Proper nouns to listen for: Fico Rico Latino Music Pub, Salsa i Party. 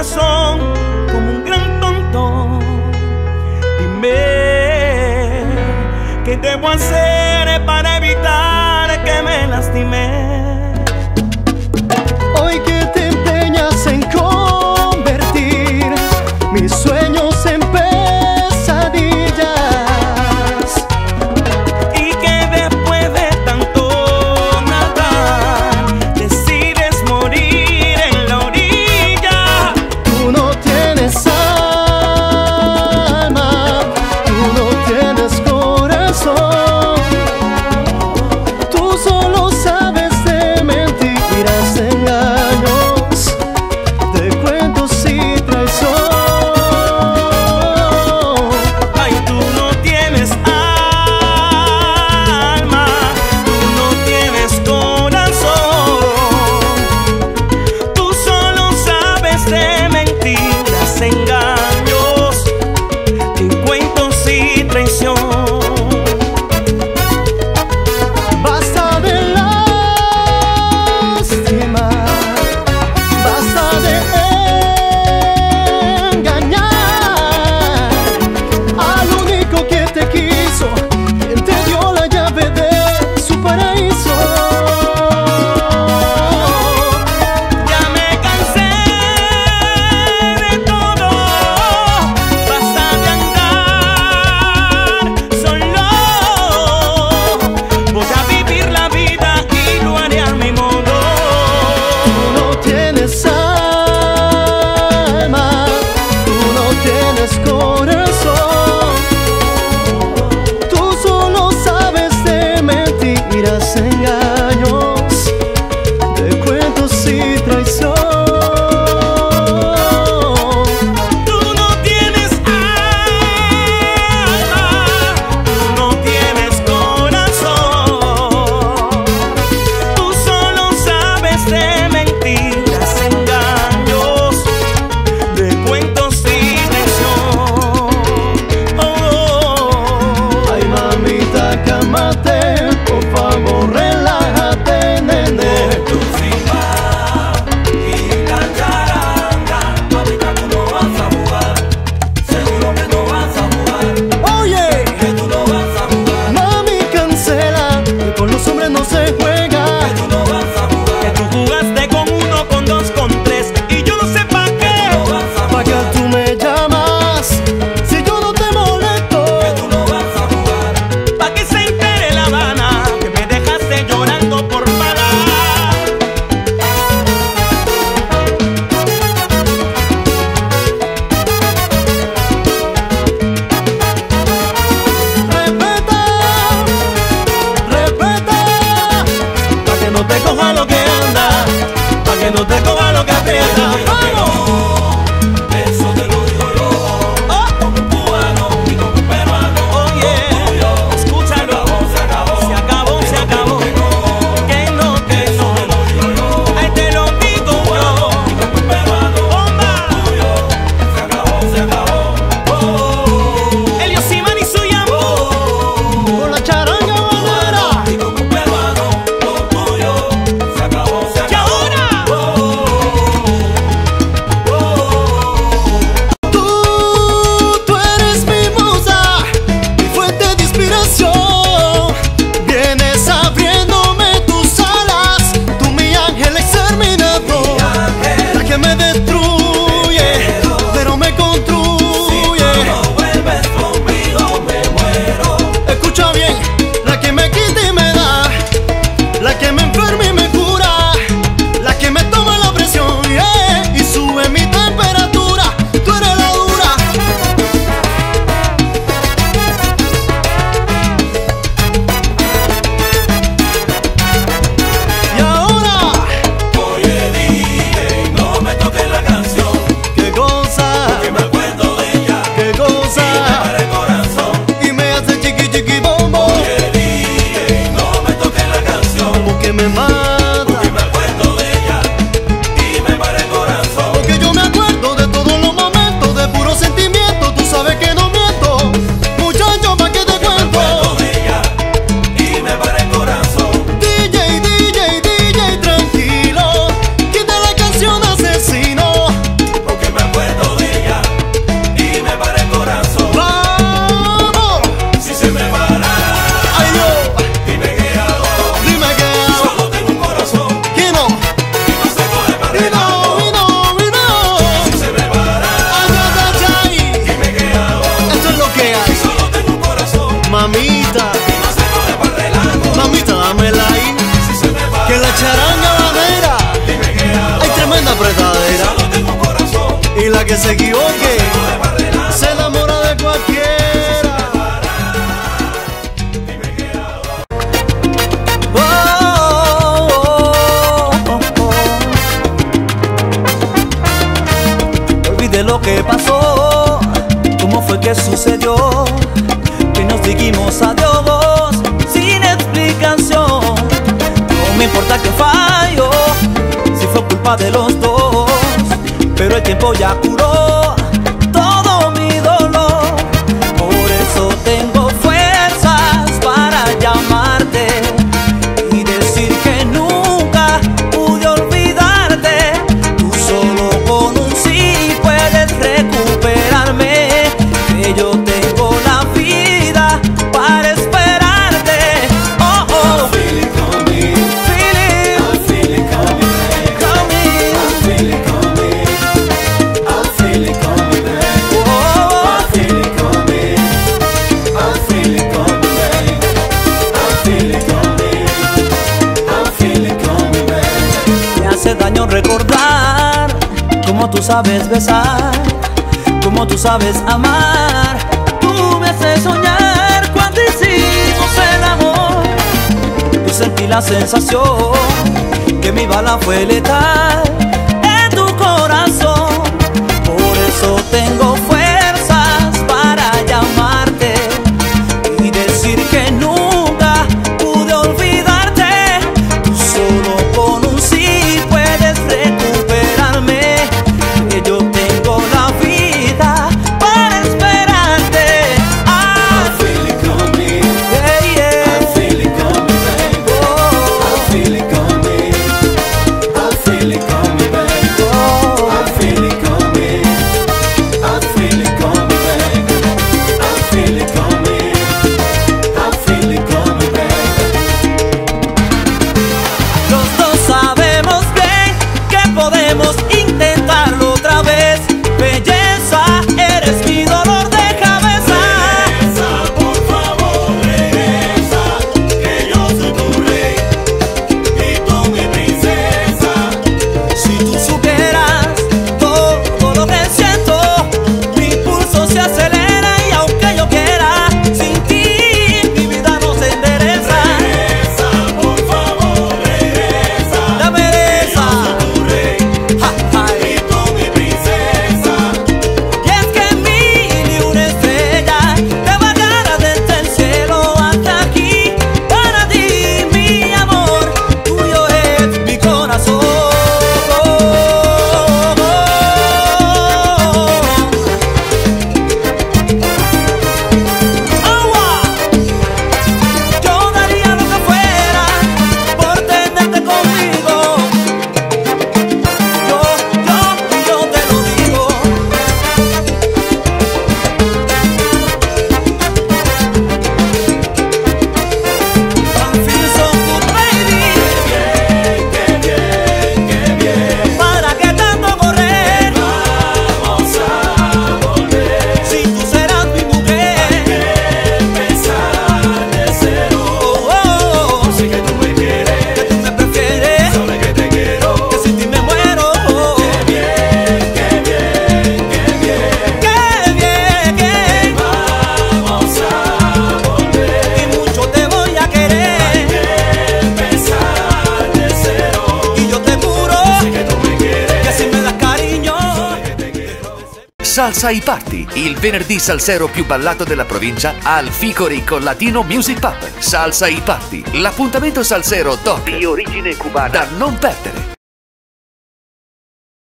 corazón como un gran tonto. Dime, ¿qué debo hacer para evitar que me lastime? Hoy que te empeñas en convertir mis sueños en pesadillas, y que después de tanto nadar decides morir en la orilla. Tú no tienes alma, tú no tienes corazón, tú solo sabes de mentiras, de engaños, de cuentos y traición. Cálmate, por favor, relájate. se equivoque, se enamora de cualquiera. Oh, oh, oh, oh. Olvide lo que pasó, cómo fue que sucedió, que nos dijimos adiós sin explicación. No me importa que fallo, si fue culpa de los dos, pero el tiempo ya curó todo mi dolor. Por eso tengo fuerzas para llamarte y decir que nunca pude olvidarte. Tú solo con un sí puedes recuperarme, que yo tengo la vida para esperarte. Oh, oh. I'm feeling coming, I'm feeling coming, I'm feeling coming. Daño recordar cómo tú sabes besar, cómo tú sabes amar. Tú me haces soñar cuando hicimos el amor. Yo sentí la sensación que mi bala fue letal en tu corazón. Por eso tengo fuerzas para llamarte y decir que nunca pude olvidarte. Tú solo con un sí Salsa i Party, il venerdì salsero più ballato della provincia al Fico Rico Latino Music Pub. Salsa i Party, l'appuntamento salsero top di origine cubana da non perdere.